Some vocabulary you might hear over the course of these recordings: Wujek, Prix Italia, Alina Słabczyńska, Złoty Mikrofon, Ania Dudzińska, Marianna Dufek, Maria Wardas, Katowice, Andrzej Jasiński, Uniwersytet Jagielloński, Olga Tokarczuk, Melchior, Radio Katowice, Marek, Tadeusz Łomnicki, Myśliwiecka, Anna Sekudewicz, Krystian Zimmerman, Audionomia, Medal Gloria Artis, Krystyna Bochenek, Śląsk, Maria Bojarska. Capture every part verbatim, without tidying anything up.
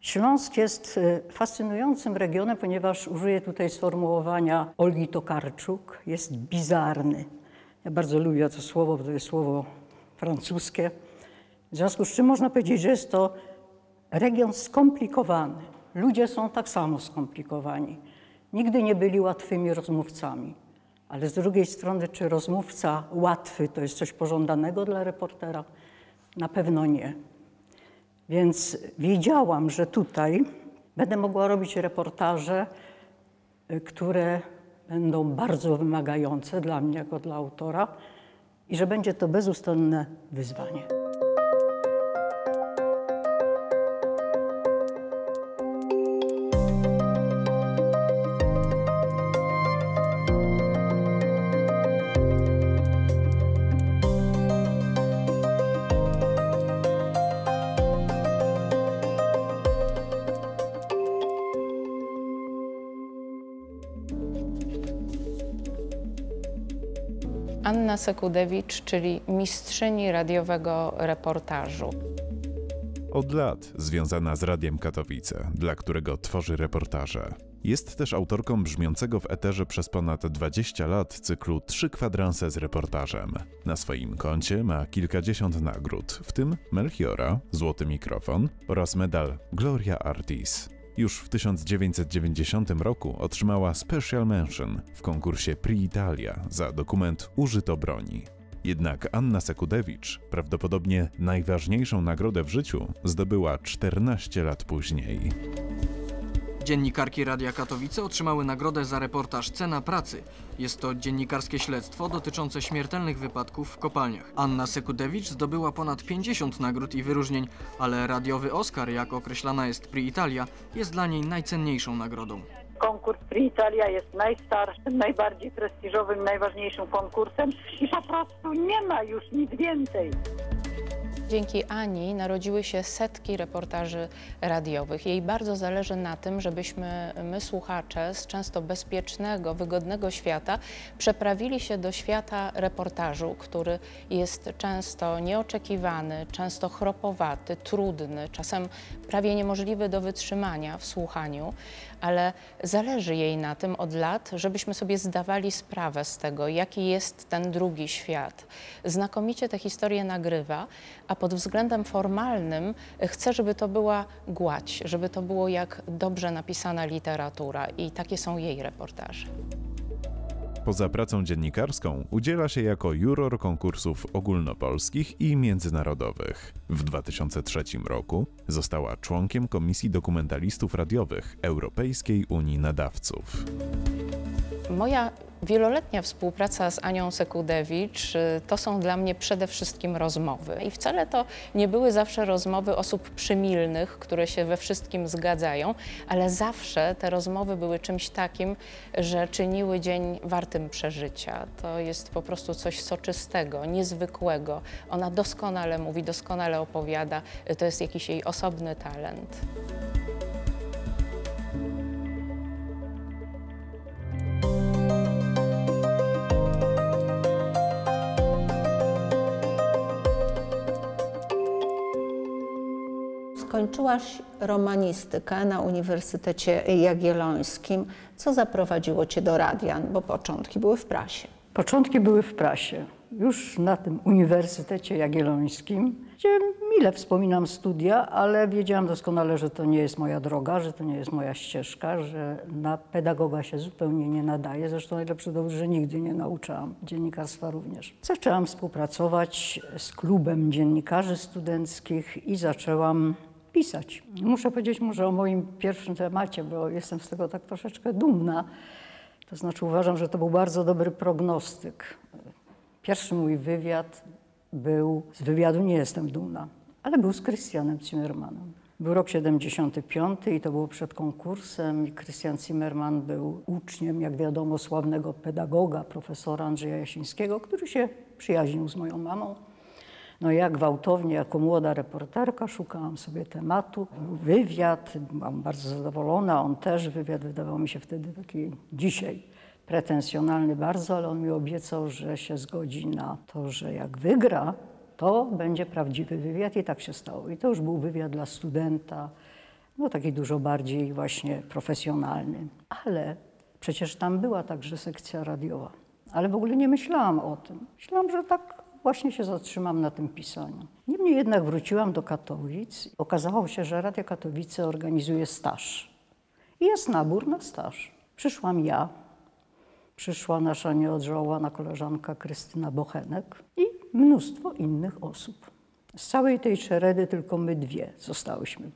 Śląsk jest fascynującym regionem, ponieważ użyję tutaj sformułowania Olgi Tokarczuk. Jest bizarny. Ja bardzo lubię to słowo, bo to jest słowo francuskie. W związku z czym można powiedzieć, że jest to region skomplikowany. Ludzie są tak samo skomplikowani. Nigdy nie byli łatwymi rozmówcami. Ale z drugiej strony, czy rozmówca łatwy to jest coś pożądanego dla reportera? Na pewno nie. Więc wiedziałam, że tutaj będę mogła robić reportaże, które będą bardzo wymagające dla mnie jako dla autora i że będzie to bezustanne wyzwanie. Anna Sekudewicz, czyli mistrzyni radiowego reportażu. Od lat związana z Radiem Katowice, dla którego tworzy reportaże. Jest też autorką brzmiącego w eterze przez ponad dwadzieścia lat cyklu Trzy kwadranse z reportażem. Na swoim koncie ma kilkadziesiąt nagród, w tym Melchiora, Złoty Mikrofon oraz medal Gloria Artis. Już w tysiąc dziewięćset dziewięćdziesiątym roku otrzymała Special Mention w konkursie Prix Italia za dokument Użyto broni. Jednak Anna Sekudewicz prawdopodobnie najważniejszą nagrodę w życiu zdobyła czternaście lat później. Dziennikarki Radia Katowice otrzymały nagrodę za reportaż Cena pracy. Jest to dziennikarskie śledztwo dotyczące śmiertelnych wypadków w kopalniach. Anna Sekudewicz zdobyła ponad pięćdziesiąt nagród i wyróżnień, ale radiowy Oscar, jak określana jest Prix Italia, jest dla niej najcenniejszą nagrodą. Konkurs Prix Italia jest najstarszym, najbardziej prestiżowym, najważniejszym konkursem i po prostu nie ma już nic więcej. Dzięki Ani narodziły się setki reportaży radiowych. Jej bardzo zależy na tym, żebyśmy my, słuchacze, z często bezpiecznego, wygodnego świata przeprawili się do świata reportażu, który jest często nieoczekiwany, często chropowaty, trudny, czasem prawie niemożliwy do wytrzymania w słuchaniu, ale zależy jej na tym od lat, żebyśmy sobie zdawali sprawę z tego, jaki jest ten drugi świat. Znakomicie te historie nagrywa, a pod względem formalnym chcę, żeby to była gładź, żeby to było jak dobrze napisana literatura i takie są jej reportaże. Poza pracą dziennikarską udziela się jako juror konkursów ogólnopolskich i międzynarodowych. W dwa tysiące trzecim roku została członkiem Komisji Dokumentalistów Radiowych Europejskiej Unii Nadawców. Moja wieloletnia współpraca z Anią Sekudewicz to są dla mnie przede wszystkim rozmowy. I wcale to nie były zawsze rozmowy osób przymilnych, które się we wszystkim zgadzają, ale zawsze te rozmowy były czymś takim, że czyniły dzień wartym przeżycia. To jest po prostu coś soczystego, niezwykłego. Ona doskonale mówi, doskonale opowiada. To jest jakiś jej osobny talent. Skończyłaś romanistykę na Uniwersytecie Jagiellońskim. Co zaprowadziło cię do radia, bo początki były w prasie? Początki były w prasie. Już na tym Uniwersytecie Jagiellońskim, gdzie mile wspominam studia, ale wiedziałam doskonale, że to nie jest moja droga, że to nie jest moja ścieżka, że na pedagoga się zupełnie nie nadaje. Zresztą najlepszy dowód, że nigdy nie nauczałam dziennikarstwa również. Zaczęłam współpracować z klubem dziennikarzy studenckich i zaczęłam pisać. Muszę powiedzieć może o moim pierwszym temacie, bo jestem z tego tak troszeczkę dumna. To znaczy uważam, że to był bardzo dobry prognostyk. Pierwszy mój wywiad był, z wywiadu nie jestem dumna, ale był z Krystianem Zimmermanem. Był rok siedemdziesiąty piąty i to było przed konkursem i Krystian Zimmerman był uczniem, jak wiadomo, sławnego pedagoga, profesora Andrzeja Jasińskiego, który się przyjaźnił z moją mamą. No ja gwałtownie, jako młoda reporterka, szukałam sobie tematu. Wywiad, byłam bardzo zadowolona, on też, wywiad wydawał mi się wtedy taki dzisiaj pretensjonalny bardzo, ale on mi obiecał, że się zgodzi na to, że jak wygra, to będzie prawdziwy wywiad i tak się stało. I to już był wywiad dla studenta, no taki dużo bardziej właśnie profesjonalny. Ale przecież tam była także sekcja radiowa. Ale w ogóle nie myślałam o tym. Myślałam, że tak właśnie się zatrzymam na tym pisaniu. Niemniej jednak wróciłam do Katowic. Okazało się, że Radio Katowice organizuje staż. I jest nabór na staż. Przyszłam ja. Przyszła nasza nieodżałowana koleżanka Krystyna Bochenek i mnóstwo innych osób. Z całej tej szeredy tylko my dwie zostałyśmy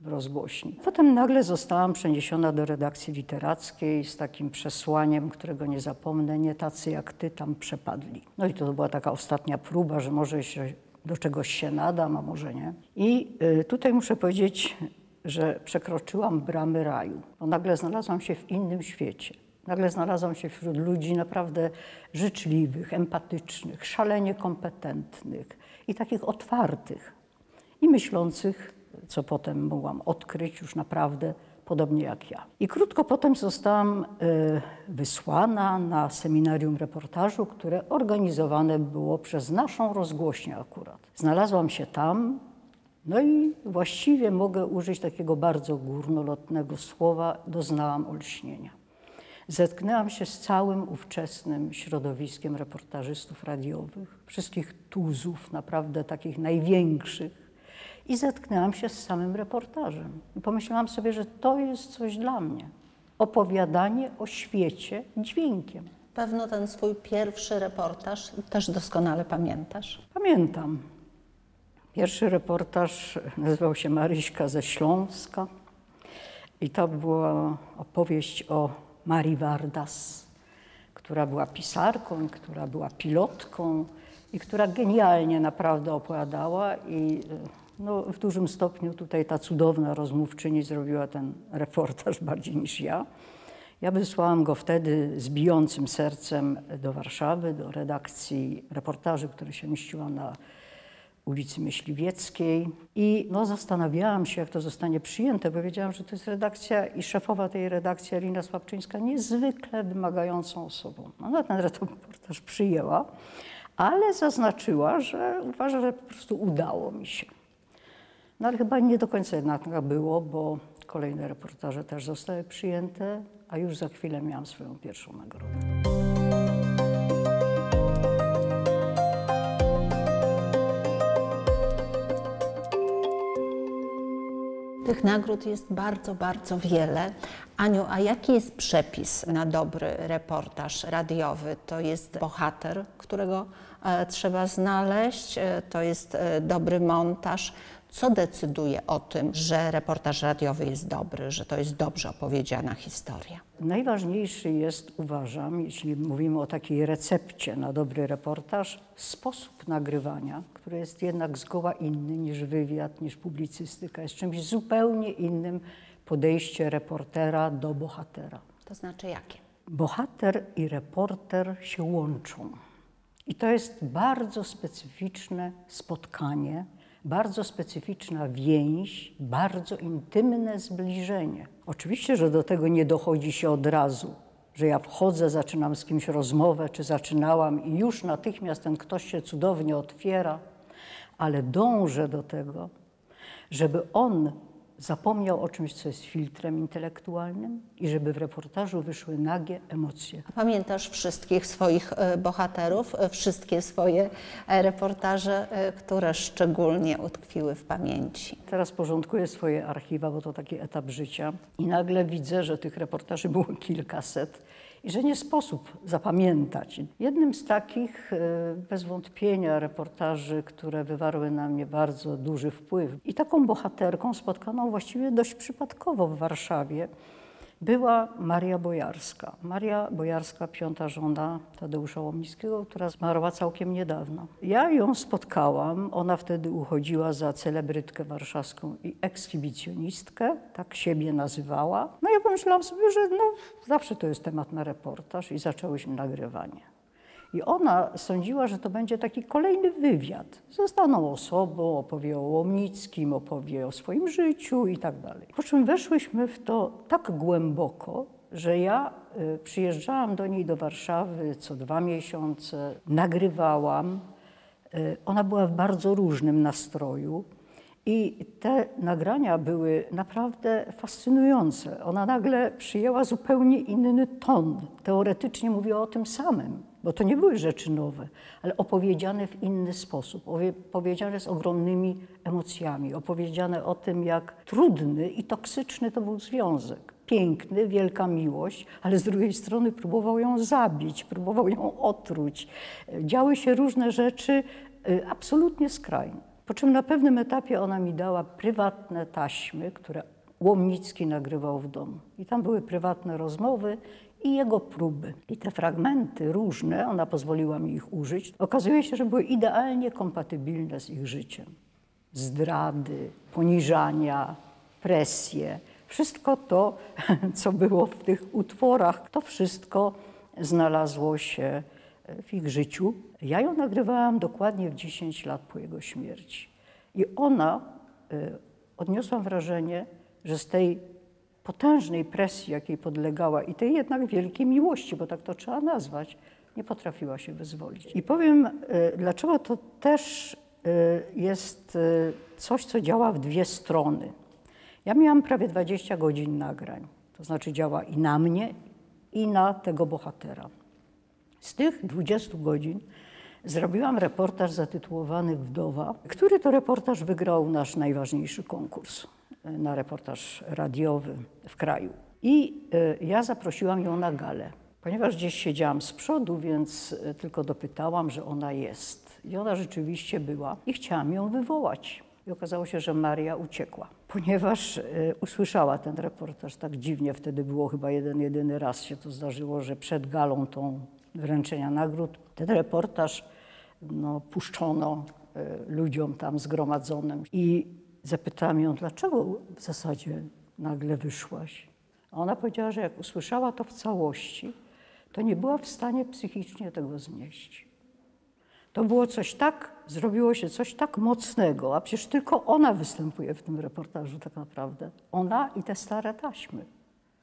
w rozgłośni. Potem nagle zostałam przeniesiona do redakcji literackiej z takim przesłaniem, którego nie zapomnę, nie tacy jak ty tam przepadli. No i to była taka ostatnia próba, że może się do czegoś się nadam, a może nie. I tutaj muszę powiedzieć, że przekroczyłam bramy raju, bo nagle znalazłam się w innym świecie. Nagle znalazłam się wśród ludzi naprawdę życzliwych, empatycznych, szalenie kompetentnych i takich otwartych i myślących, co potem mogłam odkryć już naprawdę podobnie jak ja. I krótko potem zostałam wysłana na seminarium reportażu, które organizowane było przez naszą rozgłośnię akurat. Znalazłam się tam, no i właściwie mogę użyć takiego bardzo górnolotnego słowa, doznałam olśnienia. Zetknęłam się z całym ówczesnym środowiskiem reportażystów radiowych, wszystkich tuzów, naprawdę takich największych. I zetknęłam się z samym reportażem. I pomyślałam sobie, że to jest coś dla mnie. Opowiadanie o świecie dźwiękiem. Pewno ten swój pierwszy reportaż też doskonale pamiętasz. Pamiętam. Pierwszy reportaż nazywał się Maryśka ze Śląska. I to była opowieść o Marii Wardas, która była pisarką, która była pilotką i która genialnie naprawdę opowiadała i no, w dużym stopniu tutaj ta cudowna rozmówczyni zrobiła ten reportaż bardziej niż ja. Ja wysłałam go wtedy z bijącym sercem do Warszawy, do redakcji reportaży, która się mieściła na ulicy Myśliwieckiej i no, zastanawiałam się, jak to zostanie przyjęte, bo wiedziałam, że to jest redakcja i szefowa tej redakcji, Alina Słabczyńska, niezwykle wymagającą osobą. Ona ten reportaż przyjęła, ale zaznaczyła, że uważa, że po prostu udało mi się. No ale chyba nie do końca jednak tak było, bo kolejne reportaże też zostały przyjęte, a już za chwilę miałam swoją pierwszą nagrodę. Tych nagród jest bardzo, bardzo wiele. Aniu, a jaki jest przepis na dobry reportaż radiowy? To jest bohater, którego trzeba znaleźć, to jest dobry montaż. Co decyduje o tym, że reportaż radiowy jest dobry, że to jest dobrze opowiedziana historia? Najważniejszy jest, uważam, jeśli mówimy o takiej recepcie na dobry reportaż, sposób nagrywania, który jest jednak zgoła inny niż wywiad, niż publicystyka, jest czymś zupełnie innym podejście reportera do bohatera. To znaczy jakie? Bohater i reporter się łączą. I to jest bardzo specyficzne spotkanie, bardzo specyficzna więź, bardzo intymne zbliżenie. Oczywiście, że do tego nie dochodzi się od razu, że ja wchodzę, zaczynam z kimś rozmowę, czy zaczynałam i już natychmiast ten ktoś się cudownie otwiera, ale dążę do tego, żeby on zapomniał o czymś, co jest filtrem intelektualnym i żeby w reportażu wyszły nagie emocje. Pamiętasz wszystkich swoich bohaterów, wszystkie swoje reportaże, które szczególnie utkwiły w pamięci? Teraz porządkuję swoje archiwa, bo to taki etap życia i nagle widzę, że tych reportaży było kilkaset i że nie sposób zapamiętać. Jednym z takich bez wątpienia reportaży, które wywarły na mnie bardzo duży wpływ i taką bohaterką spotkaną właściwie dość przypadkowo w Warszawie była Maria Bojarska. Maria Bojarska, piąta żona Tadeusza Łomnickiego, która zmarła całkiem niedawno. Ja ją spotkałam, ona wtedy uchodziła za celebrytkę warszawską i ekshibicjonistkę, tak siebie nazywała. No ja pomyślałam sobie, że no, zawsze to jest temat na reportaż i zaczęłyśmy nagrywanie. I ona sądziła, że to będzie taki kolejny wywiad ze znaną osobą, opowie o Łomnickim, opowie o swoim życiu i tak dalej. Po czym weszłyśmy w to tak głęboko, że ja przyjeżdżałam do niej do Warszawy co dwa miesiące, nagrywałam. Ona była w bardzo różnym nastroju I te nagrania były naprawdę fascynujące. Ona nagle przyjęła zupełnie inny ton. Teoretycznie mówiła o tym samym, bo to nie były rzeczy nowe, ale opowiedziane w inny sposób, opowiedziane z ogromnymi emocjami, opowiedziane o tym, jak trudny i toksyczny to był związek. Piękny, wielka miłość, ale z drugiej strony próbował ją zabić, próbował ją otruć. Działy się różne rzeczy absolutnie skrajne. Po czym na pewnym etapie ona mi dała prywatne taśmy, które Łomnicki nagrywał w domu. I tam były prywatne rozmowy i jego próby. I te fragmenty różne, ona pozwoliła mi ich użyć, okazuje się, że były idealnie kompatybilne z ich życiem. Zdrady, poniżania, presje, wszystko to, co było w tych utworach, to wszystko znalazło się w ich życiu. Ja ją nagrywałam dokładnie w dziesięć lat po jego śmierci. I ona, y, odniosłam wrażenie, że z tej potężnej presji, jakiej podlegała i tej jednak wielkiej miłości, bo tak to trzeba nazwać, nie potrafiła się wyzwolić. I powiem, y, dlaczego to też y, jest y, coś, co działa w dwie strony. Ja miałam prawie dwadzieścia godzin nagrań, to znaczy działa i na mnie, i na tego bohatera. Z tych dwudziestu godzin zrobiłam reportaż zatytułowany Wdowa, który to reportaż wygrał nasz najważniejszy konkurs na reportaż radiowy w kraju. I ja zaprosiłam ją na galę, ponieważ gdzieś siedziałam z przodu, więc tylko dopytałam, że ona jest. I ona rzeczywiście była i chciałam ją wywołać. I okazało się, że Maria uciekła, ponieważ y, usłyszała ten reportaż tak dziwnie. Wtedy było chyba jeden, jedyny raz się to zdarzyło, że przed galą tą wręczenia nagród ten reportaż no, puszczono y, ludziom tam zgromadzonym. I zapytałam ją, dlaczego w zasadzie nagle wyszłaś? A ona powiedziała, że jak usłyszała to w całości, to nie była w stanie psychicznie tego znieść. To było coś tak, zrobiło się coś tak mocnego, a przecież tylko ona występuje w tym reportażu tak naprawdę. Ona i te stare taśmy,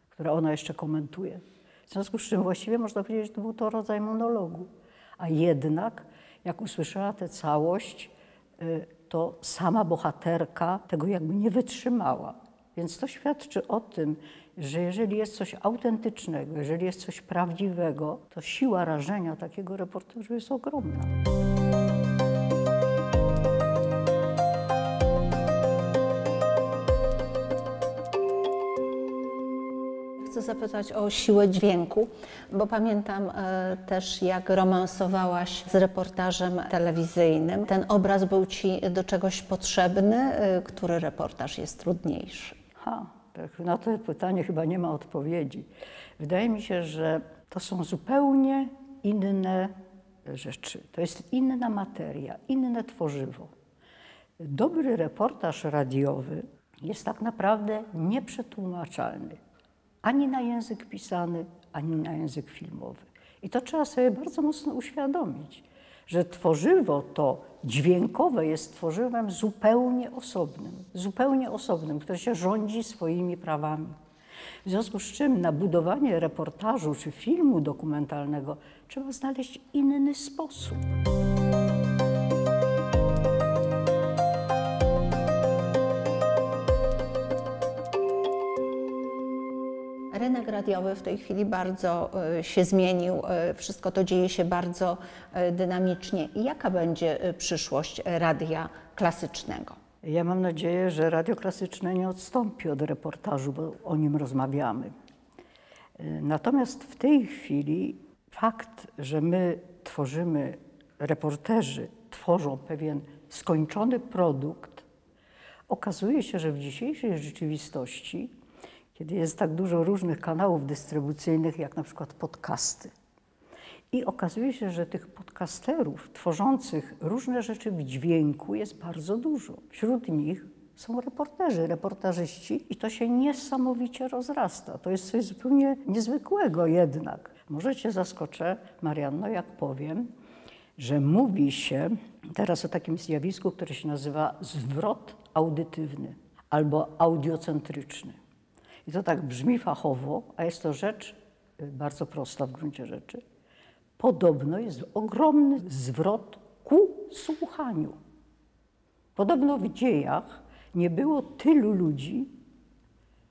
które ona jeszcze komentuje. W związku z czym właściwie można powiedzieć, że to był to rodzaj monologu. A jednak, jak usłyszała tę całość, to sama bohaterka tego jakby nie wytrzymała. Więc to świadczy o tym, że jeżeli jest coś autentycznego, jeżeli jest coś prawdziwego, to siła rażenia takiego reportażu jest ogromna. Chcę zapytać o siłę dźwięku, bo pamiętam e, też, jak romansowałaś z reportażem telewizyjnym. Ten obraz był ci do czegoś potrzebny, e, który reportaż jest trudniejszy? Ha, tak, na to pytanie chyba nie ma odpowiedzi. Wydaje mi się, że to są zupełnie inne rzeczy. To jest inna materia, inne tworzywo. Dobry reportaż radiowy jest tak naprawdę nieprzetłumaczalny. Ani na język pisany, ani na język filmowy. I to trzeba sobie bardzo mocno uświadomić, że tworzywo to dźwiękowe jest tworzywem zupełnie osobnym, zupełnie osobnym, które się rządzi swoimi prawami. W związku z czym na budowanie reportażu czy filmu dokumentalnego trzeba znaleźć inny sposób. Rynek radiowy w tej chwili bardzo się zmienił, wszystko to dzieje się bardzo dynamicznie. Jaka będzie przyszłość radia klasycznego? Ja mam nadzieję, że radio klasyczne nie odstąpi od reportażu, bo o nim rozmawiamy. Natomiast w tej chwili fakt, że my tworzymy, reporterzy tworzą pewien skończony produkt, okazuje się, że w dzisiejszej rzeczywistości, kiedy jest tak dużo różnych kanałów dystrybucyjnych, jak na przykład podcasty. I okazuje się, że tych podcasterów tworzących różne rzeczy w dźwięku jest bardzo dużo. Wśród nich są reporterzy, reportażyści i to się niesamowicie rozrasta. To jest coś zupełnie niezwykłego jednak. Może cię zaskoczę, Marianno, jak powiem, że mówi się teraz o takim zjawisku, które się nazywa zwrot audytywny albo audiocentryczny. I to tak brzmi fachowo, a jest to rzecz bardzo prosta w gruncie rzeczy. Podobno jest ogromny zwrot ku słuchaniu. Podobno w dziejach nie było tylu ludzi,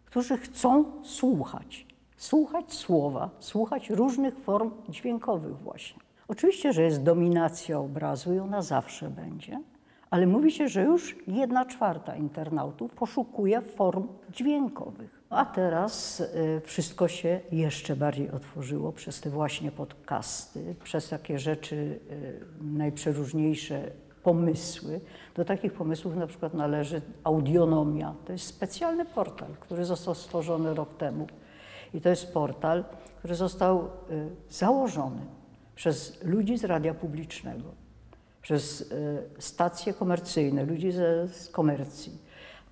którzy chcą słuchać. Słuchać słowa, słuchać różnych form dźwiękowych właśnie. Oczywiście, że jest dominacja obrazu i ona zawsze będzie, ale mówi się, że już jedna czwarta internautów poszukuje form dźwiękowych. A teraz wszystko się jeszcze bardziej otworzyło przez te właśnie podcasty, przez takie rzeczy najprzeróżniejsze, pomysły. Do takich pomysłów na przykład należy Audionomia. To jest specjalny portal, który został stworzony rok temu. I to jest portal, który został założony przez ludzi z radia publicznego, przez stacje komercyjne, ludzi z komercji,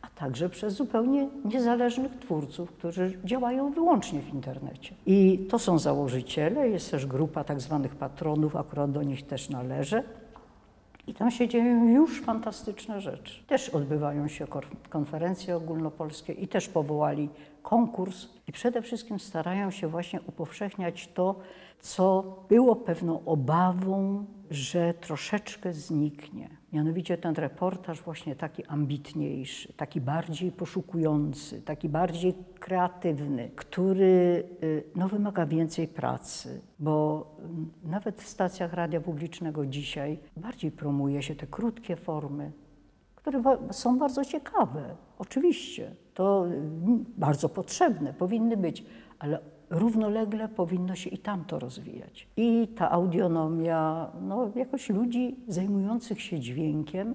a także przez zupełnie niezależnych twórców, którzy działają wyłącznie w internecie. I to są założyciele, jest też grupa tak zwanych patronów, akurat do nich też należy. I tam się dzieją już fantastyczne rzeczy. Też odbywają się konferencje ogólnopolskie i też powołali konkurs. I przede wszystkim starają się właśnie upowszechniać to, co było pewną obawą, że troszeczkę zniknie. Mianowicie ten reportaż właśnie taki ambitniejszy, taki bardziej poszukujący, taki bardziej kreatywny, który no, wymaga więcej pracy, bo nawet w stacjach radia publicznego dzisiaj bardziej promuje się te krótkie formy, które są bardzo ciekawe. Oczywiście, to bardzo potrzebne, powinny być, ale równolegle powinno się i tamto rozwijać. I ta Audionomia no, jakoś ludzi zajmujących się dźwiękiem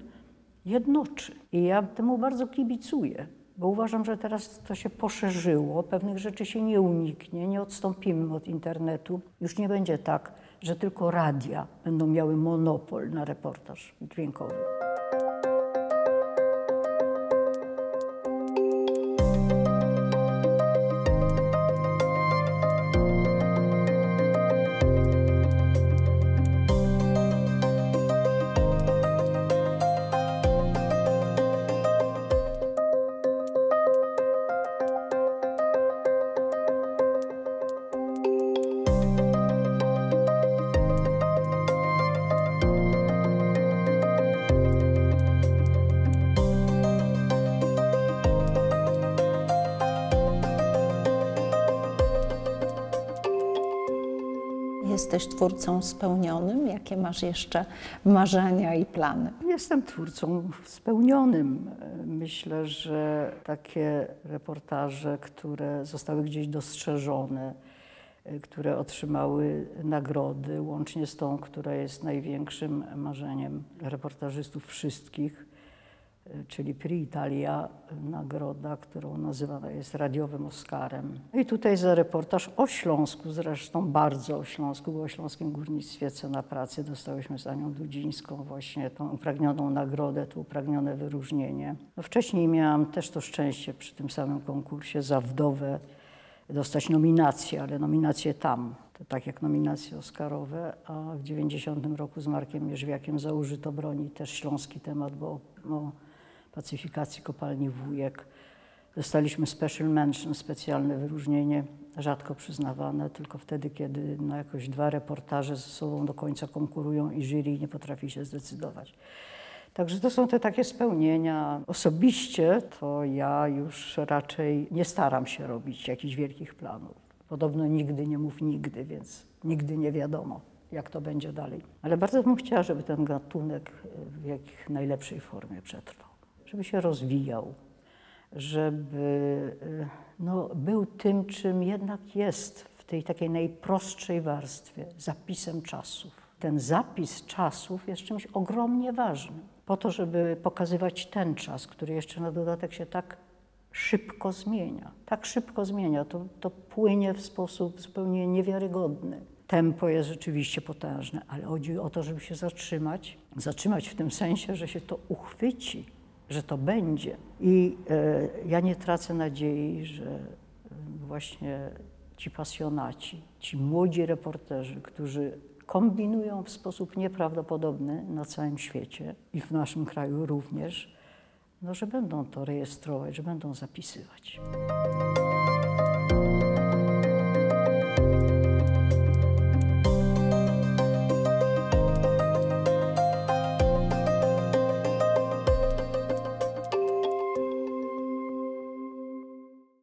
jednoczy. I ja temu bardzo kibicuję, bo uważam, że teraz to się poszerzyło, pewnych rzeczy się nie uniknie, nie odstąpimy od internetu. Już nie będzie tak, że tylko radia będą miały monopol na reportaż dźwiękowy. Jesteś twórcą spełnionym? Jakie masz jeszcze marzenia i plany? Jestem twórcą spełnionym. Myślę, że takie reportaże, które zostały gdzieś dostrzeżone, które otrzymały nagrody, łącznie z tą, która jest największym marzeniem reportażystów wszystkich, czyli Prix Italia, nagroda, którą nazywana jest radiowym Oscarem. I tutaj za reportaż o Śląsku, zresztą bardzo o Śląsku, bo o śląskim górnictwie Cena Pracy dostałyśmy z Anią Dudzińską właśnie tą upragnioną nagrodę, to upragnione wyróżnienie. No wcześniej miałam też to szczęście przy tym samym konkursie za wdowę dostać nominację, ale nominację tam, to tak jak nominacje oscarowe, a w dziewięćdziesiątym roku z Markiem Mierzwiakiem za użyto broni, też śląski temat, bo no, pacyfikacji kopalni Wujek. Dostaliśmy special mention, specjalne wyróżnienie, rzadko przyznawane, tylko wtedy, kiedy no, jakoś dwa reportaże ze sobą do końca konkurują i jury nie potrafi się zdecydować. Także to są te takie spełnienia. Osobiście to ja już raczej nie staram się robić jakichś wielkich planów. Podobno nigdy nie mów nigdy, więc nigdy nie wiadomo, jak to będzie dalej. Ale bardzo bym chciała, żeby ten gatunek w jak najlepszej formie przetrwał. Żeby się rozwijał, żeby no, był tym, czym jednak jest w tej takiej najprostszej warstwie, zapisem czasów. Ten zapis czasów jest czymś ogromnie ważnym, po to, żeby pokazywać ten czas, który jeszcze na dodatek się tak szybko zmienia. Tak szybko zmienia, to, to płynie w sposób zupełnie niewiarygodny. Tempo jest rzeczywiście potężne, ale chodzi o to, żeby się zatrzymać. Zatrzymać w tym sensie, że się to uchwyci, że to będzie. I e, ja nie tracę nadziei, że e, właśnie ci pasjonaci, ci młodzi reporterzy, którzy kombinują w sposób nieprawdopodobny na całym świecie i w naszym kraju również, no, że będą to rejestrować, że będą zapisywać.